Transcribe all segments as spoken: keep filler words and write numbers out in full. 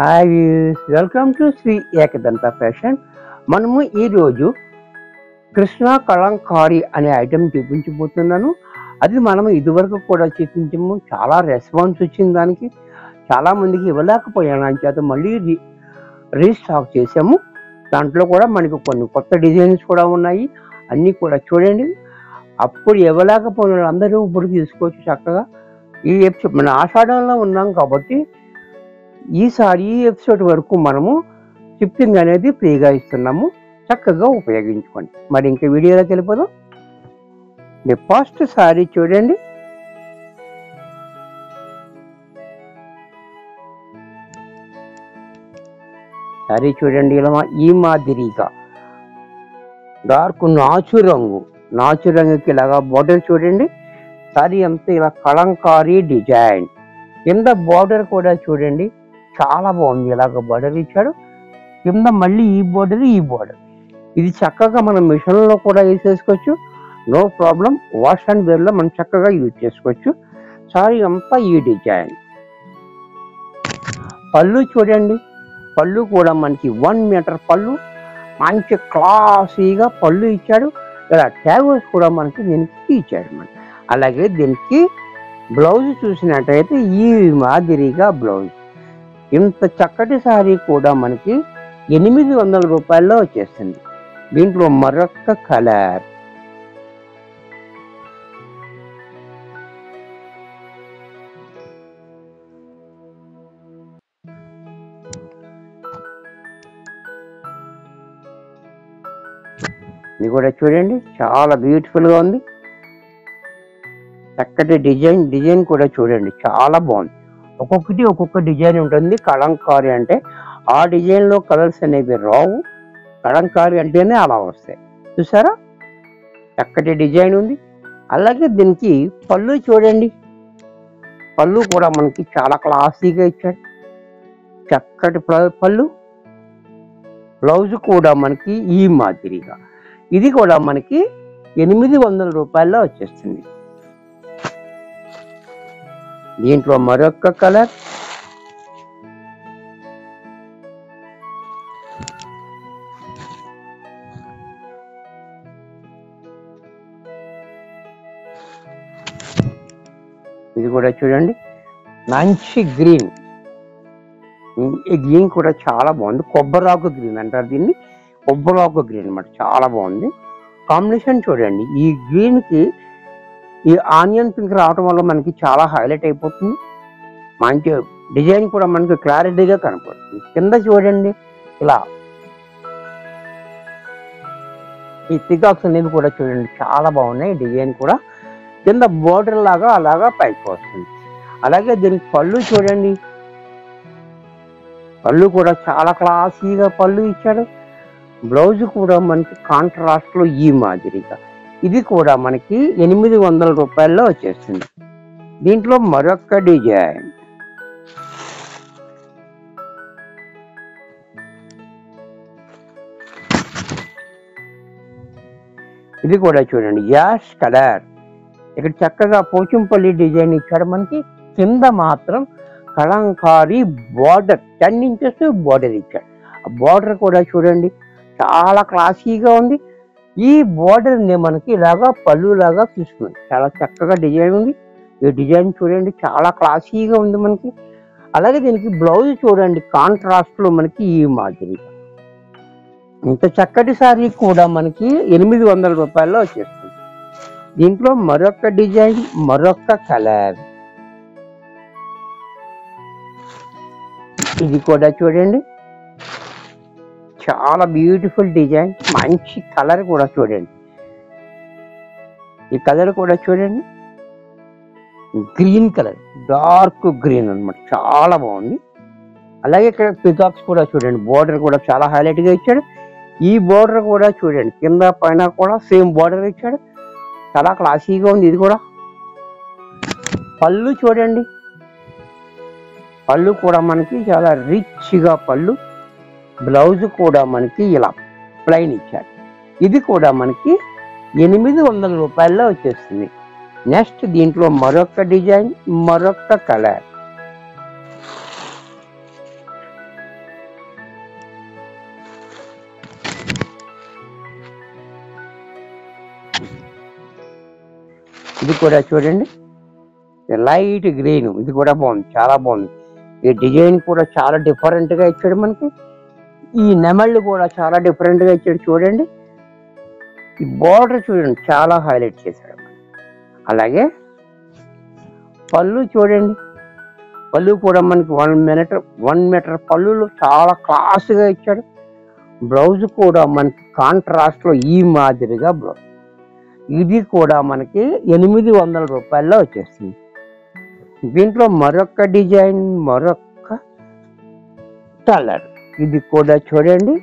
Hi views, welcome to Shri Ekadanta fashion. మనము ఈరోజు కృష్ణ కళంకారీ అనే ఐటెం చూపించబోతున్నాను. అది మనం ఇదివరకు కూడా చూపించాము. చాలా రెస్పాన్స్ వచ్చింది దానికి. చాలామందికి ఇవ్వలేకపోయాను, అని చేత మళ్ళీ రీ రీస్టాక్ చేసాము. దాంట్లో కూడా మనకి కొన్ని కొత్త డిజైన్స్ కూడా ఉన్నాయి. అన్నీ కూడా చూడండి. అప్పుడు ఇవ్వలేకపోయిన అందరూ ఇప్పుడు తీసుకోవచ్చు చక్కగా. ఈ ఎపిసోడ్ మన ఆషాఢంలో ఉన్నాం కాబట్టి ఈసారి ఈ ఎపిసోడ్ వరకు మనము షిప్పింగ్ అనేది ఫ్రీగా ఇస్తున్నాము. చక్కగా ఉపయోగించుకోండి. మరి ఇంకా వీడియోలోకి వెళ్ళిపోదాం. ది ఫస్ట్ సారీ చూడండి. సారీ చూడండి, ఇలా ఈ మాదిరిగా డార్క్ నాచు రంగు నాచు రంగుకి ఇలాగా బార్డర్ చూడండి. సారీ అంతా ఇలా కలంకారీ డిజైన్, కింద బార్డర్ కూడా చూడండి చాలా బాగుంది. ఇలాగ బార్డర్ ఇచ్చాడు, కింద మళ్ళీ ఈ బార్డర్ ఈ బార్డర్. ఇది చక్కగా మనం మిషన్లో కూడా వేసేసుకోవచ్చు, నో ప్రాబ్లం. వాష్ అండ్ వేర్లో మనం చక్కగా యూజ్ చేసుకోవచ్చు. సారీ అంతా ఈ డిజైన్. పళ్ళు చూడండి, పళ్ళు కూడా మనకి వన్ మీటర్ పళ్ళు, మంచి క్లాసీగా పళ్ళు ఇచ్చాడు. ఇలా ట్యాగోస్ కూడా మనకి దీనికి ఇచ్చాడు అనమాట. అలాగే దీనికి బ్లౌజ్ చూసినట్టయితే ఈ మాదిరిగా బ్లౌజ్. ఇంత చక్కటి సారీ కూడా మనకి ఎనిమిది వందల రూపాయల్లో వచ్చేస్తుంది. దీంట్లో మరొక్క కలర్, ఇది కూడా చూడండి చాలా బ్యూటిఫుల్గా ఉంది. చక్కటి డిజైన్, డిజైన్ కూడా చూడండి చాలా బాగుంది. ఒక్కొక్కటి ఒక్కొక్క డిజైన్ ఉంటుంది. కలంకారీ అంటే ఆ డిజైన్లో కలర్స్ అనేవి రావు, కలంకారీ అంటేనే అలా వస్తాయి. చూసారా, చక్కటి డిజైన్ ఉంది. అలాగే దీనికి పళ్ళు చూడండి, పళ్ళు కూడా మనకి చాలా క్లాసీగా ఇచ్చాడు. చక్కటి పళ్ళు. బ్లౌజ్ కూడా మనకి ఈ మాదిరిగా, ఇది కూడా మనకి ఎనిమిది వందల రూపాయల్లో వచ్చేస్తుంది. దీంట్లో మరొక్క కలర్, ఇది కూడా చూడండి మంచి గ్రీన్. ఈ గ్రీన్ కూడా చాలా బాగుంది. కొబ్బరాకు గ్రీన్ అంటారు దీన్ని, కొబ్బరాకు గ్రీన్ అన్నమాట. చాలా బాగుంది కాంబినేషన్ చూడండి. ఈ గ్రీన్కి ఈ ఆనియన్ పింక్ రావడం వల్ల మనకి చాలా హైలైట్ అయిపోతుంది. మంచి డిజైన్ కూడా మనకి క్లారిటీగా కనపడుతుంది. కింద చూడండి ఇలా ఈ పికాక్స్ అనేది కూడా చూడండి చాలా బాగున్నాయి. డిజైన్ కూడా కింద బోర్డర్ లాగా అలాగా పైకి వస్తుంది. అలాగే దీనికి పళ్ళు చూడండి, పళ్ళు కూడా చాలా క్లాసీగా పళ్ళు ఇచ్చాడు. బ్లౌజ్ కూడా మనకి కాంట్రాస్ట్లో ఈ మాదిరిగా, ఇది కూడా మనకి ఎనిమిది వందల రూపాయల్లో వచ్చేస్తుంది. దీంట్లో మరొక డిజైన్, ఇది కూడా చూడండి యాష్ కలర్. ఇక్కడ చక్కగా పోచంపల్లి డిజైన్ ఇచ్చాడు మనకి. కింద మాత్రం Kalamkari border, ten inches border ఇచ్చాడు. ఆ బార్డర్ కూడా చూడండి చాలా క్లాసీగా ఉంది. ఈ బోర్డర్ని మనకి ఇలాగా పళ్ళులాగా తీసుకున్నాం. చాలా చక్కగా డిజైన్ ఉంది. ఈ డిజైన్ చూడండి చాలా క్లాసీగా ఉంది మనకి. అలాగే దీనికి బ్లౌజ్ చూడండి కాంట్రాస్ట్లో మనకి ఈ మాదిరి. ఇంత చక్కటి సారీ కూడా మనకి ఎనిమిది వందల రూపాయల్లో వచ్చేస్తుంది. దీంట్లో మరొక డిజైన్, మరొక కలర్, ఇది కూడా చూడండి చాలా బ్యూటిఫుల్ డిజైన్. మంచి కలర్ కూడా చూడండి, ఈ కలర్ కూడా చూడండి గ్రీన్ కలర్, డార్క్ గ్రీన్ అనమాట. చాలా బాగుంది. అలాగే ఇక్కడ పికాక్స్ కూడా చూడండి, బోర్డర్ కూడా చాలా హైలైట్గా ఇచ్చాడు. ఈ బోర్డర్ కూడా చూడండి కింద పైన కూడా సేమ్ బోర్డర్ ఇచ్చాడు. చాలా క్లాసీగా ఉంది. ఇది కూడా పళ్ళు చూడండి, పళ్ళు కూడా మనకి చాలా రిచ్గా పళ్ళు. బ్లౌజ్ కూడా మనకి ఇలా ప్లైన్ ఇచ్చాడు. ఇది కూడా మనకి ఎనిమిది వందల రూపాయల్లో వచ్చేస్తుంది. నెక్స్ట్ దీంట్లో మరొక డిజైన్, మరొక కలర్. ఇది కూడా చూడండి, లైట్ గ్రీన్, ఇది కూడా బాగుంది, చాలా బాగుంది. ఈ డిజైన్ కూడా చాలా డిఫరెంట్ గా ఇచ్చాడు మనకి. ఈ నెమళ్ళు కూడా చాలా డిఫరెంట్ గా ఇచ్చాడు చూడండి. ఈ బోర్డర్ చూడండి చాలా హైలైట్ చేశాడు. అలాగే పళ్ళు చూడండి, పళ్ళు కూడా మనకి వన్ మీటర్ వన్ మీటర్ పళ్ళులు చాలా క్లాస్ గా ఇచ్చాడు. బ్లౌజ్ కూడా మనకి కాంట్రాస్ట్ లో ఈ మాదిరిగా బ్లౌజ్, ఇది కూడా మనకి ఎనిమిది వందల రూపాయల్లో వచ్చేస్తుంది. దీంట్లో మరొక డిజైన్, మరొక కలర్, ఇది కూడా చూడండి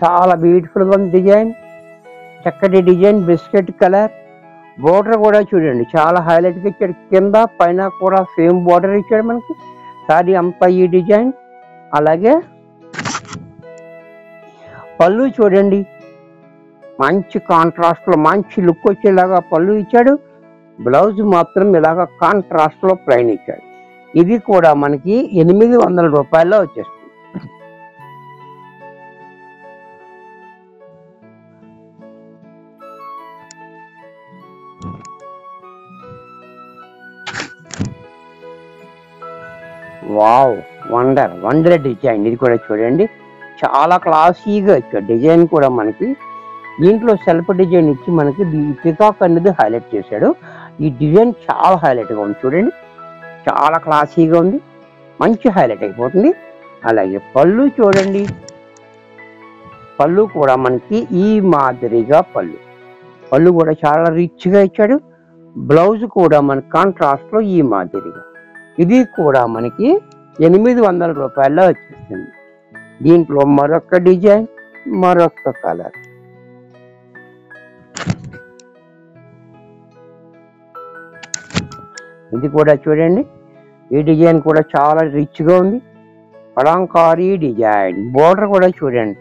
చాలా బ్యూటిఫుల్ గా డిజైన్, చక్కటి డిజైన్, బిస్కెట్ కలర్. బోర్డర్ కూడా చూడండి చాలా హైలైట్ గా ఇచ్చాడు, కింద పైన కూడా సేమ్ బోర్డర్ ఇచ్చాడు మనకి. సారీ అంతా ఈ డిజైన్. అలాగే పళ్ళు చూడండి మంచి కాంట్రాస్ట్ లో మంచి లుక్ వచ్చేలాగా పళ్ళు ఇచ్చాడు. బ్లౌజ్ మాత్రం ఇలాగ కాంట్రాస్ట్ లో ప్లైన్ ఇచ్చాడు. ఇది కూడా మనకి ఎనిమిది వందల రూపాయల్లో వచ్చేస్తుంది. వావ్, వండర్ వండర్ డిజైన్, ఇది కూడా చూడండి చాలా క్లాసీగా ఇచ్చాడు. డిజైన్ కూడా మనకి దీంట్లో సెల్ఫ్ డిజైన్ ఇచ్చి మనకి పికాక్ అనేది హైలైట్ చేశాడు. ఈ డిజైన్ చాలా హైలైట్గా ఉంది చూడండి, చాలా క్లాసీగా ఉంది, మంచి హైలైట్ అయిపోతుంది. అలాగే పళ్ళు చూడండి, పళ్ళు కూడా మనకి ఈ మాదిరిగా పళ్ళు, పళ్ళు కూడా చాలా రిచ్గా ఇచ్చాడు. బ్లౌజ్ కూడా మనకి కాంట్రాస్ట్లో ఈ మాదిరిగా, ఇది కూడా మనకి ఎనిమిది వందల రూపాయల్లో వచ్చేస్తుంది. దీంట్లో మరొక డిజైన్, మరొక కలర్. ఇది కూడా చూడండి, ఈ డిజైన్ కూడా చాలా రిచ్గా ఉంది, అలంకారీ డిజైన్. బోర్డర్ కూడా చూడండి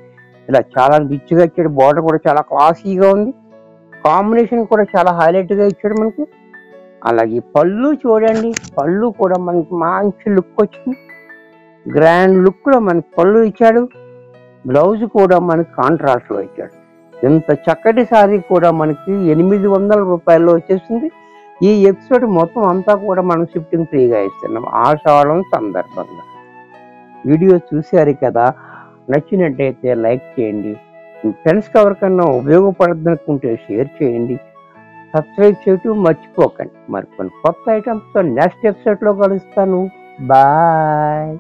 ఇలా చాలా రిచ్గా ఇచ్చాడు. బోర్డర్ కూడా చాలా క్లాసీగా ఉంది, కాంబినేషన్ కూడా చాలా హైలైట్గా ఇచ్చాడు మనకి. అలాగే పళ్ళు చూడండి, పళ్ళు కూడా మనకి మంచి లుక్ వచ్చింది, గ్రాండ్ లుక్లో మనకి పళ్ళు ఇచ్చాడు. బ్లౌజ్ కూడా మనకి కాంట్రాస్ట్లో ఇచ్చాడు. ఇంత చక్కటి సారీ కూడా మనకి ఎనిమిది వందల రూపాయల్లో వచ్చేసింది. ఈ ఎపిసోడ్ మొత్తం అంతా కూడా మనం షిఫ్టింగ్ ఫ్రీగా ఇస్తున్నాం ఆషాఢం సందర్భంగా. వీడియో చూశారు కదా, నచ్చినట్టయితే లైక్ చేయండి, మీ ఫ్రెండ్స్కి ఎవరికన్నా ఉపయోగపడదనుకుంటే షేర్ చేయండి, సబ్స్క్రైబ్ చేయటం మర్చిపోకండి. మరి కొన్ని కొత్త ఐటమ్స్తో నెక్స్ట్ ఎపిసోడ్లో కలుస్తాను. బాయ్.